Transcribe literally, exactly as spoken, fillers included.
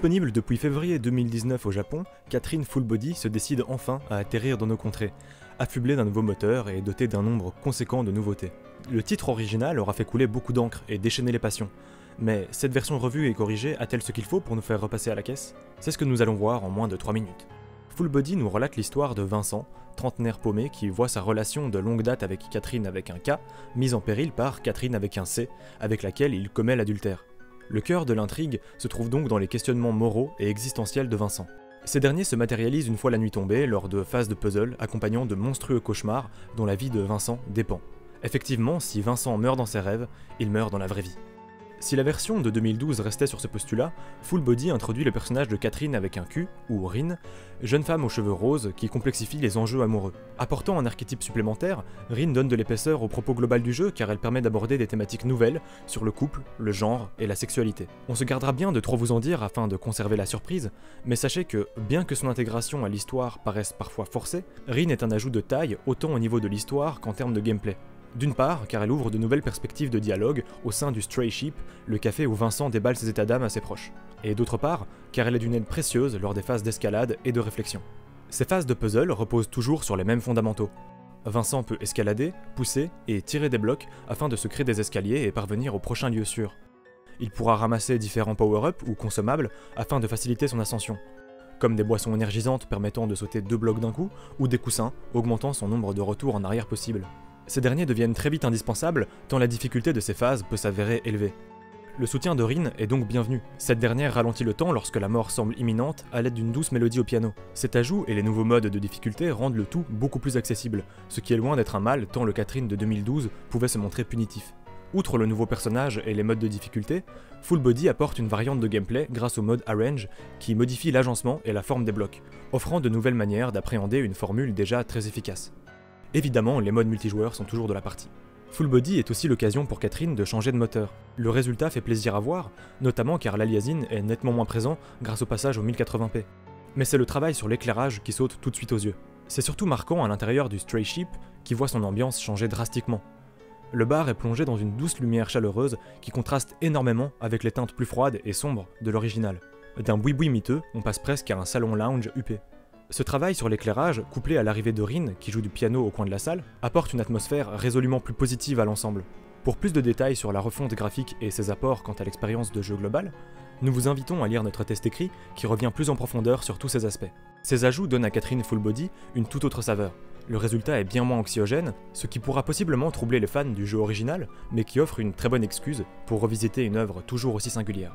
Disponible depuis février deux mille dix-neuf au Japon, Catherine Full Body se décide enfin à atterrir dans nos contrées, affublée d'un nouveau moteur et dotée d'un nombre conséquent de nouveautés. Le titre original aura fait couler beaucoup d'encre et déchaîner les passions, mais cette version revue et corrigée a-t-elle ce qu'il faut pour nous faire repasser à la caisse? C'est ce que nous allons voir en moins de trois minutes. Full Body nous relate l'histoire de Vincent, trentenaire paumé qui voit sa relation de longue date avec Catherine avec un K, mise en péril par Catherine avec un C, avec laquelle il commet l'adultère. Le cœur de l'intrigue se trouve donc dans les questionnements moraux et existentiels de Vincent. Ces derniers se matérialisent une fois la nuit tombée lors de phases de puzzle accompagnant de monstrueux cauchemars dont la vie de Vincent dépend. Effectivement, si Vincent meurt dans ses rêves, il meurt dans la vraie vie. Si la version de deux mille douze restait sur ce postulat, Full Body introduit le personnage de Catherine avec un Q, ou Rin, jeune femme aux cheveux roses qui complexifie les enjeux amoureux. Apportant un archétype supplémentaire, Rin donne de l'épaisseur au propos global du jeu car elle permet d'aborder des thématiques nouvelles sur le couple, le genre et la sexualité. On se gardera bien de trop vous en dire afin de conserver la surprise, mais sachez que, bien que son intégration à l'histoire paraisse parfois forcée, Rin est un ajout de taille autant au niveau de l'histoire qu'en termes de gameplay. D'une part, car elle ouvre de nouvelles perspectives de dialogue au sein du Stray Sheep, le café où Vincent déballe ses états d'âme à ses proches. Et d'autre part, car elle est d'une aide précieuse lors des phases d'escalade et de réflexion. Ces phases de puzzle reposent toujours sur les mêmes fondamentaux. Vincent peut escalader, pousser et tirer des blocs afin de se créer des escaliers et parvenir au prochain lieu sûr. Il pourra ramasser différents power-ups ou consommables afin de faciliter son ascension, comme des boissons énergisantes permettant de sauter deux blocs d'un coup, ou des coussins augmentant son nombre de retours en arrière possible. Ces derniers deviennent très vite indispensables, tant la difficulté de ces phases peut s'avérer élevée. Le soutien de Rin est donc bienvenu. Cette dernière ralentit le temps lorsque la mort semble imminente à l'aide d'une douce mélodie au piano. Cet ajout et les nouveaux modes de difficulté rendent le tout beaucoup plus accessible, ce qui est loin d'être un mal tant le Catherine de deux mille douze pouvait se montrer punitif. Outre le nouveau personnage et les modes de difficulté, Full Body apporte une variante de gameplay grâce au mode Arrange qui modifie l'agencement et la forme des blocs, offrant de nouvelles manières d'appréhender une formule déjà très efficace. Évidemment, les modes multijoueurs sont toujours de la partie. Full Body est aussi l'occasion pour Catherine de changer de moteur. Le résultat fait plaisir à voir, notamment car l'aliasing est nettement moins présent grâce au passage au mille quatre-vingts p. Mais c'est le travail sur l'éclairage qui saute tout de suite aux yeux. C'est surtout marquant à l'intérieur du Stray Sheep qui voit son ambiance changer drastiquement. Le bar est plongé dans une douce lumière chaleureuse qui contraste énormément avec les teintes plus froides et sombres de l'original. D'un boui-boui miteux, on passe presque à un salon lounge huppé. Ce travail sur l'éclairage, couplé à l'arrivée de Rin, qui joue du piano au coin de la salle, apporte une atmosphère résolument plus positive à l'ensemble. Pour plus de détails sur la refonte graphique et ses apports quant à l'expérience de jeu globale, nous vous invitons à lire notre test écrit qui revient plus en profondeur sur tous ces aspects. Ces ajouts donnent à Catherine Full Body une toute autre saveur. Le résultat est bien moins anxiogène, ce qui pourra possiblement troubler les fans du jeu original, mais qui offre une très bonne excuse pour revisiter une œuvre toujours aussi singulière.